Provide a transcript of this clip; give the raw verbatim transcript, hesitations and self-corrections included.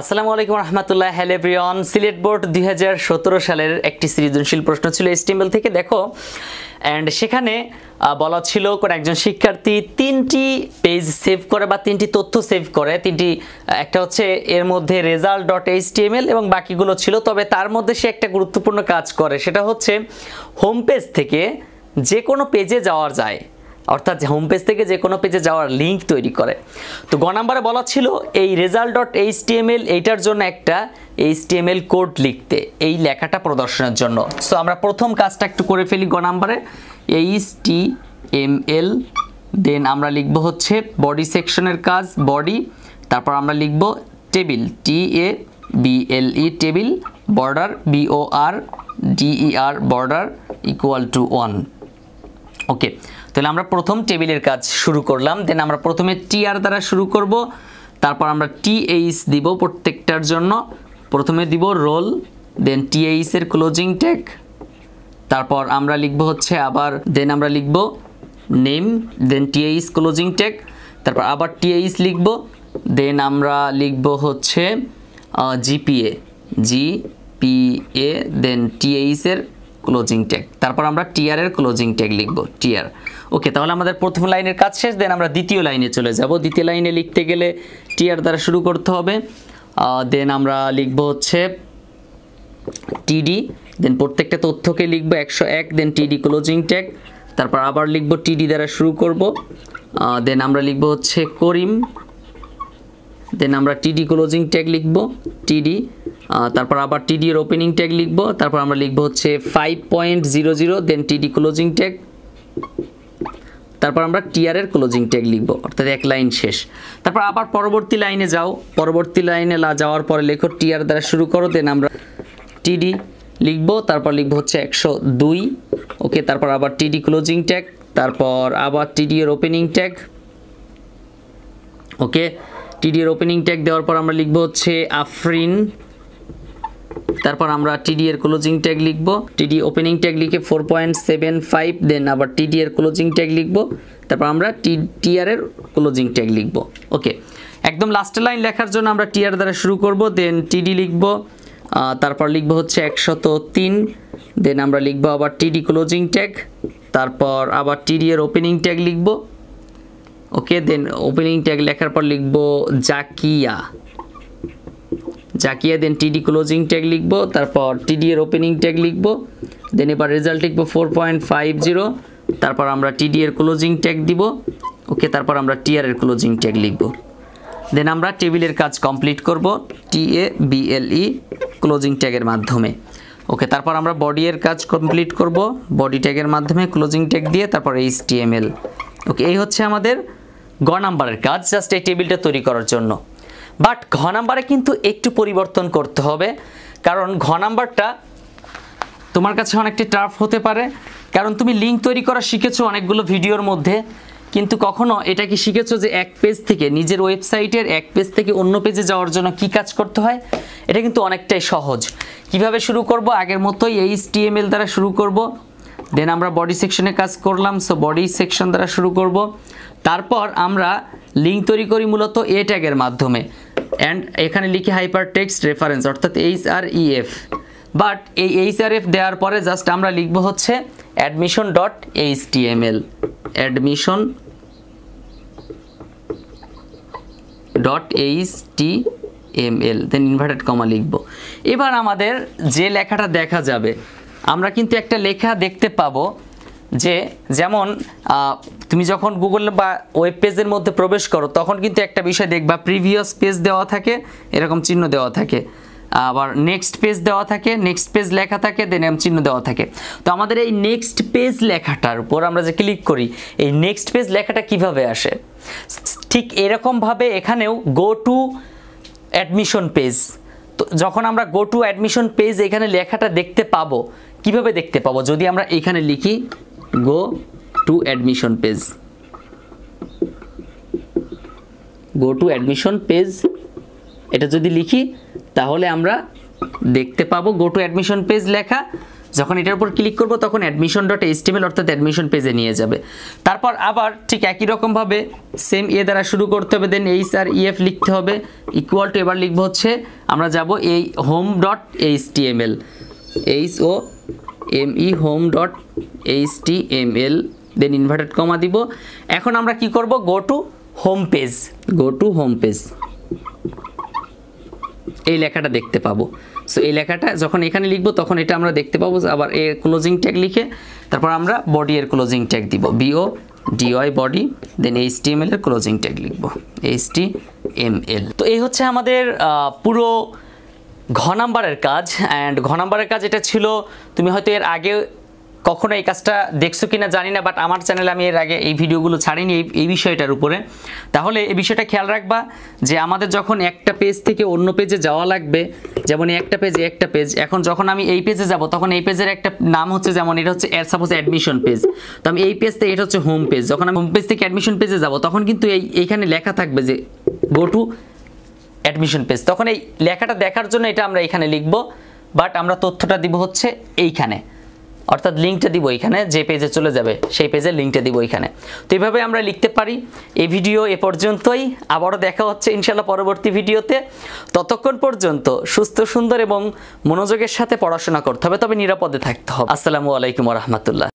আসসালামু আলাইকুম রাহমাতুল্লাহ। হ্যালো এভরিওয়ান, সিলেট বোর্ড দুই হাজার সতেরো সালের একটি সৃজনশীল প্রশ্ন ছিল এইচটিএমএল থেকে, দেখো। এন্ড সেখানে বলা ছিল কোন একজন শিক্ষার্থী তিনটি পেজ সেভ করে বা তিনটি তথ্য সেভ করে, তিনটি একটা হচ্ছে এর মধ্যে রেজাল্ট ডট এইচটিএমএল এবং বাকিগুলো ছিল। তবে তার মধ্যে সে একটা গুরুত্বপূর্ণ কাজ করে, সেটা হচ্ছে হোম পেজ থেকে যে কোনো পেজে যাওয়া যায়, অর্থাৎ হোম পেজ থেকে যে কোনো পেজে যাওয়ার লিঙ্ক তৈরি করে। তো গ নাম্বারে বলা ছিল এই রেজাল্ট ডট এইচটিএমএল এইটার জন্য একটা এইচটিএমএল কোড লিখতে, এই লেখাটা প্রদর্শনের জন্য। সো আমরা প্রথম কাজটা একটু করে ফেলি গ নাম্বারে এইচটিএমএল, দেন আমরা লিখব হচ্ছে বডি সেকশনের কাজ বডি, তারপর আমরা লিখব table T A B L E table, border B O R D E R border equal to one. Okay, তাহলে আমরা প্রথম টেবিলের কাজ শুরু করলাম। দেন আমরা প্রথমে টি আর দ্বারা শুরু করব, তারপর আমরা টি এইচ দিব প্রত্যেকটার জন্য। প্রথমে দিব রোল, দেন টি এইচ এর ক্লোজিং ট্যাগ, তারপর আমরা লিখব হচ্ছে আবার, দেন আমরা লিখব name, then T H closing tag, তারপর আবার টি এইচ লিখব, দেন আমরা লিখব হচ্ছে GPA GPA, then T H এর ক্লোজিং ট্যাগ, তারপর আমরা টিআর এর ক্লোজিং ট্যাগ লিখব টিআর। ওকে, তাহলে আমাদের প্রথম লাইনের কাজ শেষ। দেন আমরা দ্বিতীয় লাইনে চলে যাব। দ্বিতীয় লাইনে লিখতে গেলে টিআর দ্বারা শুরু করতে হবে। দেন আমরা লিখব হচ্ছে টিডি, দেন প্রত্যেকটা তথ্যকে লিখব একশো এক, দেন টিডি ক্লোজিং ট্যাগ, তারপর আবার লিখব টিডি দ্বারা শুরু করব, দেন আমরা লিখব হচ্ছে করিম, দেন আমরা টিডি ক্লোজিং ট্যাগ লিখব টিডি, তারপর আবার টিডি এর ওপেনিং ট্যাগ লিখব, তারপর আমরা লিখব হচ্ছে five point zero zero, then TD closing tag, তারপর আমরা টিআর এর ক্লোজিং ট্যাগ লিখব। অর্থাৎ এক লাইন শেষ। তারপর আবার পরবর্তী লাইনে যাও, পরবর্তী লাইনে যাওয়ার পরে লেখো টিআর দ্বারা শুরু করো, দেন আমরা টিডি লিখব, তারপর লিখব হচ্ছে একশো দুই। ওকে, তারপর আবার টিডি ক্লোজিং ট্যাগ, তারপর আবার টিডি এর ওপেনিং ট্যাগ। ওকে, টিডি এর ওপেনিং ট্যাগ দেওয়ার পর আমরা লিখব হচ্ছে আফরিন, তারপর আমরা টিডি এর ক্লোজিং ট্যাগ লিখব, টিডি ওপেনিং ট্যাগ লিখে four point seven five, then আবার টিডি এর ক্লোজিং ট্যাগ লিখব, তারপর আমরা টিআর এর ক্লোজিং ট্যাগ লিখব। ওকে, একদম লাস্টের লাইন লেখার জন্য আমরা টিআর দ্বারা শুরু করব, দেন টিডি লিখব, তারপর লিখব হচ্ছে একশো তিন, দেন আমরা লিখব আবার টিডি ক্লোজিং ট্যাগ, তারপর আবার টিডি এর ওপেনিং ট্যাগ লিখব। ওকে, দেন ওপেনিং ট্যাগ লেখার পর লিখব জাকিয়া জাকিয়া, দেন টিডি ক্লোজিং ট্যাগ লিখব, তারপর টিডি এর ওপেনিং ট্যাগ লিখব, দেন এবার রেজাল্ট লিখব ফোর পয়েন্ট ফাইভ জিরো, তারপর আমরা টিডি এর ক্লোজিং ট্যাগ দিব। ওকে, তারপর আমরা টিআর এর ক্লোজিং ট্যাগ লিখব। দেন আমরা টেবিলের কাজ কমপ্লিট করব টি A B L E closing ট্যাগের মাধ্যমে। ওকে, তারপর আমরা বডি এর কাজ কমপ্লিট করব বডি ট্যাগের মাধ্যমে ক্লোজিং ট্যাগ দিয়ে, তারপর এইচটিএমএল। ওকে, এই হচ্ছে আমাদের গ নাম্বারের কাজ, জাস্ট এই টেবিলটা তৈরি করার জন্য। বাট ঘ নাম্বারে কিন্তু একটু পরিবর্তন করতে হবে, কারণ ঘ নাম্বারটা তোমার কাছে অনেকটি টাফ হতে পারে, কারণ তুমি লিঙ্ক তৈরি করা শিখেছো অনেকগুলো ভিডিওর মধ্যে, কিন্তু কখনো এটা কি শিখেছো যে এক পেজ থেকে নিজের ওয়েবসাইটের এক পেজ থেকে অন্য পেজে যাওয়ার জন্য কি কাজ করতে হয়? এটা কিন্তু অনেকটাই সহজ। কিভাবে শুরু করব? আগের মতোই এইচটিএমএল দ্বারা শুরু করব, দেন আমরা বডি সেকশনে কাজ করলাম, সো বডি সেকশন দ্বারা শুরু করব, তারপর আমরা লিঙ্ক তৈরি করি মূলত এ ট্যাগের মাধ্যমে। অ্যান্ড এখানে লিখি হাইপার টেক্সট রেফারেন্স, অর্থাৎ H R E F. But এই এইচ আর এফ দেওয়ার পরে জাস্ট আমরা লিখব হচ্ছে admission dot HTML admission dot HTML, then inverted comma লিখব। এবার আমাদের যে লেখাটা দেখা যাবে, আমরা কিন্তু একটা লেখা দেখতে পাবো যে, যেমন তুমি যখন গুগল বা ওয়েব পেজের মধ্যে প্রবেশ করো, তখন কিন্তু একটা বিষয় দেখবা প্রিভিয়াস পেজ দেওয়া থাকে, এরকম চিহ্ন দেওয়া থাকে, আবার নেক্সট পেজ দেওয়া থাকে, নেক্সট পেজ লেখা থাকে, দেন এরকম চিহ্ন দেওয়া থাকে। তো আমাদের এই নেক্সট পেজ লেখাটার উপর আমরা যে ক্লিক করি, এই নেক্সট পেজ লেখাটা কিভাবে আসে, ঠিক এরকমভাবে এখানেও গো টু অ্যাডমিশন পেজ। তো যখন আমরা গো টু অ্যাডমিশন পেজ এখানে লেখাটা দেখতে পাবো, কিভাবে দেখতে পাবো? যদি আমরা এখানে লিখি go to admission page go to admission page এটা যদি লিখি, তাহলে আমরা দেখতে পাবো গো টু অ্যাডমিশন পেজ লেখা। যখন এটার উপর ক্লিক করব তখন admission.html অর্থাৎ admission পেজে নিয়ে যাবে। তারপর আবার ঠিক একই রকম ভাবে সেম এ দ্বারা শুরু করতে হবে, দেন এইচ আর ইএফ লিখতে হবে ইকুয়াল টু, এবার লিখব হচ্ছে আমরা যাব এই home.html H O M E home.html, then inverted comma দিব। এখন আমরা কি করব, go to home page, go to home page এই লেখাটা দেখতে পাবো। সো এই লেখাটা যখন এখানে লিখব তখন এটা আমরা দেখতে পাবো। আবার এর ক্লোজিং ট্যাগ লিখে তারপর আমরা বডি এর ক্লোজিং ট্যাগ দিব, B O D Y body, then HTML এর ক্লোজিং ট্যাগ লিখব এইচটিএমএল। তো এই হচ্ছে আমাদের পুরো ঘ নাম্বারের কাজ। অ্যান্ড ঘ নাম্বারের কাজ এটা ছিল, তুমি হয়তো এর আগে কখনো এই কাজটা দেখছো কিনা জানি না, বাট আমার চ্যানেলে আমি এর আগে এই ভিডিওগুলো ছাড়িনি এই এই বিষয়টার উপরে। তাহলে এই বিষয়টা খেয়াল রাখবা যে আমাদের যখন একটা পেজ থেকে অন্য পেজে যাওয়া লাগবে, যেমন একটা পেজে একটা পেজ, এখন যখন আমি এই পেজে যাব তখন এই পেজের একটা নাম হচ্ছে, যেমন এটা হচ্ছে সাপোজ অ্যাডমিশন পেজ, তো আমি এই পেজ থেকে এটা হচ্ছে হোম পেজ। যখন আমি হোম পেজ থেকে অ্যাডমিশন পেজে যাব তখন কিন্তু এই এইখানে লেখা থাকবে যে গো টু অ্যাডমিশন পেজ, তখন এই লেখাটা দেখার জন্য এটা আমরা এখানে লিখব, বাট আমরা তথ্যটা দিব হচ্ছে এইখানে, অর্থাৎ লিঙ্কটা দিব এখানে, যে পেজে চলে যাবে সেই পেজের লিঙ্কটা দিব এখানে। তো এইভাবে আমরা লিখতে পারি। এই ভিডিও এ পর্যন্তই, আবারও দেখা হচ্ছে ইনশাআল্লাহ পরবর্তী ভিডিওতে। ততক্ষণ পর্যন্ত সুস্থ, সুন্দর এবং মনোযোগের সাথে পড়াশোনা করতে হবে, তবে নিরাপদে থাকতে হবে। আসসালামু আলাইকুম ওয়া রাহমাতুল্লাহ।